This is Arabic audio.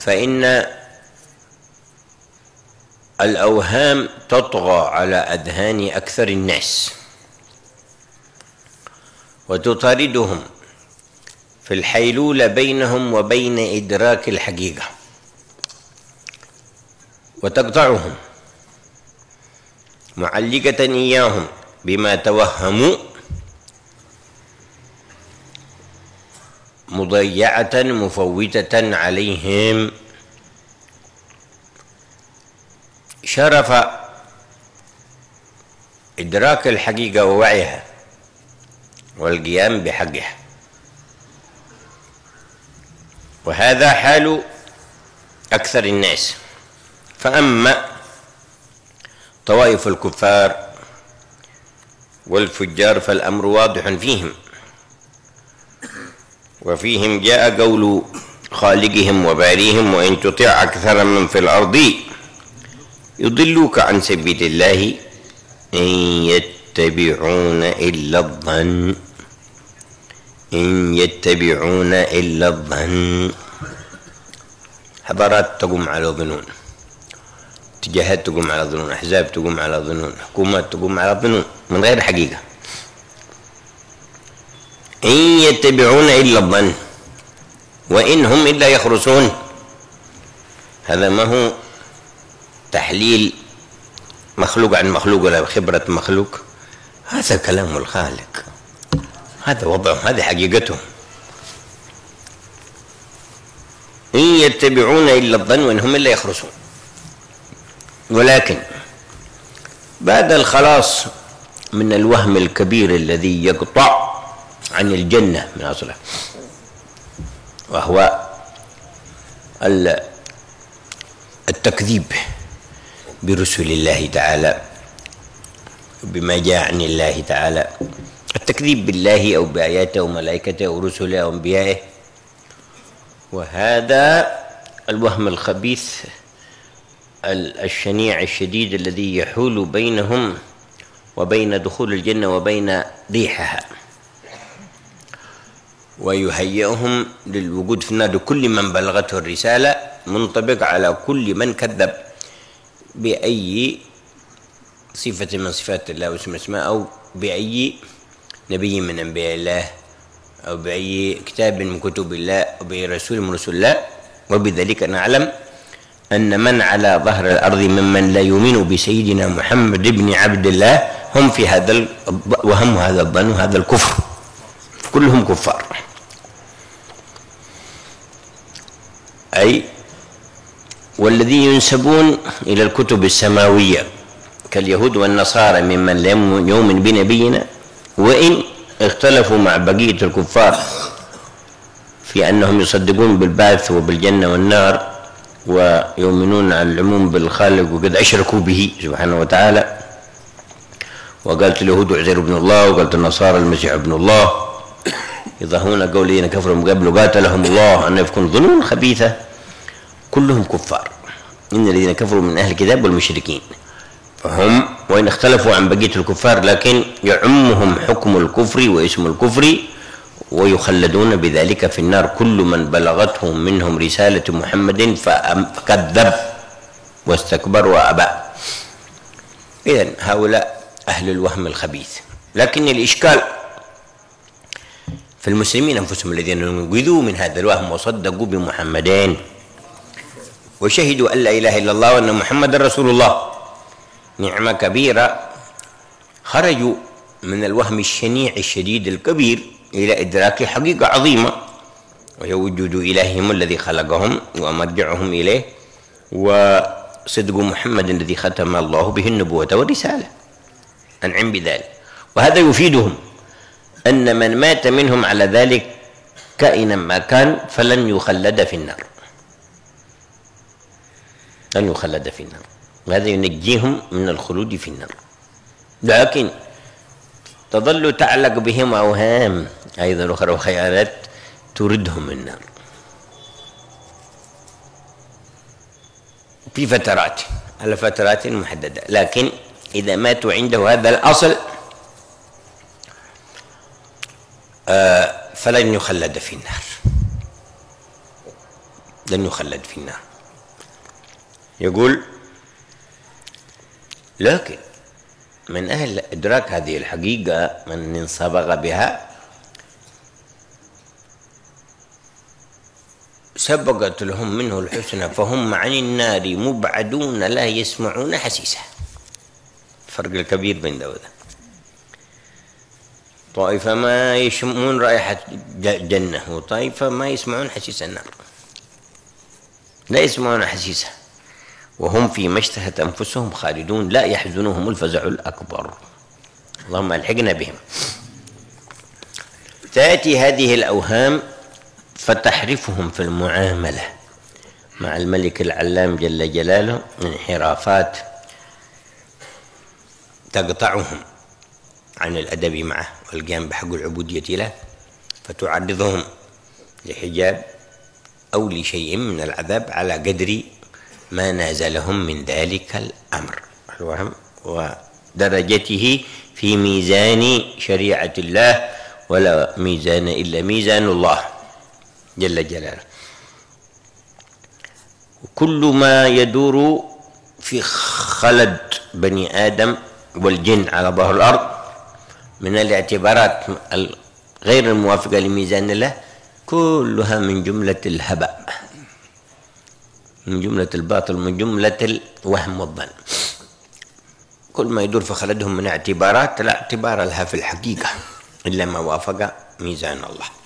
فإن الأوهام تطغى على أذهان أكثر الناس وتطاردهم في الحيلولة بينهم وبين إدراك الحقيقة وتقطعهم معلقة إياهم بما توهموا مضيعة مفوتة عليهم شرف إدراك الحقيقة ووعيها والقيام بحقها. وهذا حال أكثر الناس. فأما طوائف الكفار والفجار فالأمر واضح فيهم، وفيهم جاء قول خالقهم وباريهم: وإن تطع أكثر من في الأرض يضلوك عن سبيل الله إن يتبعون إلا الظن إن يتبعون إلا الظن. حضارات تقوم على ظنون، اتجاهات تقوم على ظنون، أحزاب تقوم على ظنون، حكومات تقوم على ظنون من غير حقيقة. إن يتبعون إلا الظن وإن هم إلا يخرسون. هذا ما هو تحليل مخلوق عن مخلوق ولا خبرة مخلوق، هذا كلام الخالق، هذا وضعهم، هذه حقيقتهم. إن يتبعون إلا الظن وإن هم إلا يخرسون. ولكن بعد الخلاص من الوهم الكبير الذي يقطع عن الجنة من أصلها، وهو التكذيب برسل الله تعالى، بما جاء عن الله تعالى، التكذيب بالله أو بآياته وملائكته ورسله وأنبيائه، وهذا الوهم الخبيث الشنيع الشديد الذي يحول بينهم وبين دخول الجنة وبين ريحها، ويهيئهم للوجود في النار. كل من بلغته الرسالة منطبق على كل من كذب بأي صفة من صفات الله واسم اسماء، أو بأي نبي من أنبياء الله، أو بأي كتاب من كتب الله، أو بأي رسول من رسل الله. وبذلك نعلم أن من على ظهر الأرض ممن لا يؤمن بسيدنا محمد بن عبد الله هم في هذا وهم هذا الظن وهذا الكفر، كلهم كفار. أي والذين ينسبون إلى الكتب السماوية كاليهود والنصارى ممن لم يؤمن بنبينا، وإن اختلفوا مع بقية الكفار في أنهم يصدقون بالبعث وبالجنة والنار ويؤمنون على العموم بالخالق، وقد أشركوا به سبحانه وتعالى. وقالت اليهود عزير ابن الله، وقالت النصارى المسيح ابن الله، يظهرون قول الذين كفروا من قبل قاتلهم الله أن يكون ظنون خبيثة. كلهم كفار، إن الذين كفروا من أهل الكتاب والمشركين، فهم وإن اختلفوا عن بقية الكفار لكن يعمهم حكم الكفر واسم الكفر، ويخلدون بذلك في النار كل من بلغتهم منهم رسالة محمد فكذب واستكبر وأبى. إذن هؤلاء أهل الوهم الخبيث. لكن الإشكال في المسلمين أنفسهم الذين نقذوا من هذا الوهم وصدقوا بمحمدين وشهدوا أن لا إله إلا الله وأن محمد رسول الله، نعمة كبيرة. خرجوا من الوهم الشنيع الشديد الكبير إلى إدراك حقيقة عظيمة، وهي وجود إلههم الذي خلقهم ومرجعهم إليه، وصدق محمد الذي ختم الله به النبوة والرسالة. أنعم بذلك. وهذا يفيدهم أن من مات منهم على ذلك كائنا ما كان فلن يخلد في النار، لن يخلد في النار. وهذا ينجيهم من الخلود في النار. لكن تظل تعلق بهم أوهام أيضا أخرى وخيالات تردهم النار في فترات، على فترات محددة. لكن إذا ماتوا عنده هذا الأصل فلن يخلد في النار. لن يخلد في النار. يقول: لكن من أهل إدراك هذه الحقيقة من انصبغ بها سبقت لهم منه الحسنى فهم عن النار مبعدون لا يسمعون حسيسها. الفرق الكبير بين ده وده. طائفة ما يشمون رائحة جنة وطائفة ما يسمعون حسيس النار، لا يسمعون حسيسها، وهم فيما اشتهت أنفسهم خالدون لا يحزنهم الفزع الأكبر. اللهم ألحقنا بهم. تأتي هذه الأوهام فتحرفهم في المعاملة مع الملك العلام جل جلاله انحرافات تقطعهم عن الأدب معه والقيام بحق العبودية له، فتعرضهم لحجاب أو لشيء من العذاب على قدر ما نازلهم من ذلك الأمر الوهم ودرجته في ميزان شريعة الله، ولا ميزان إلا ميزان الله جل جلاله. كل ما يدور في خلد بني آدم والجن على ظهر الأرض من الاعتبارات غير الموافقة لميزان الله كلها من جملة الهباء، من جملة الباطل، من جملة الوهم والظن. كل ما يدور في خلدهم من اعتبارات لا اعتبار لها في الحقيقة إلا ما وافق ميزان الله.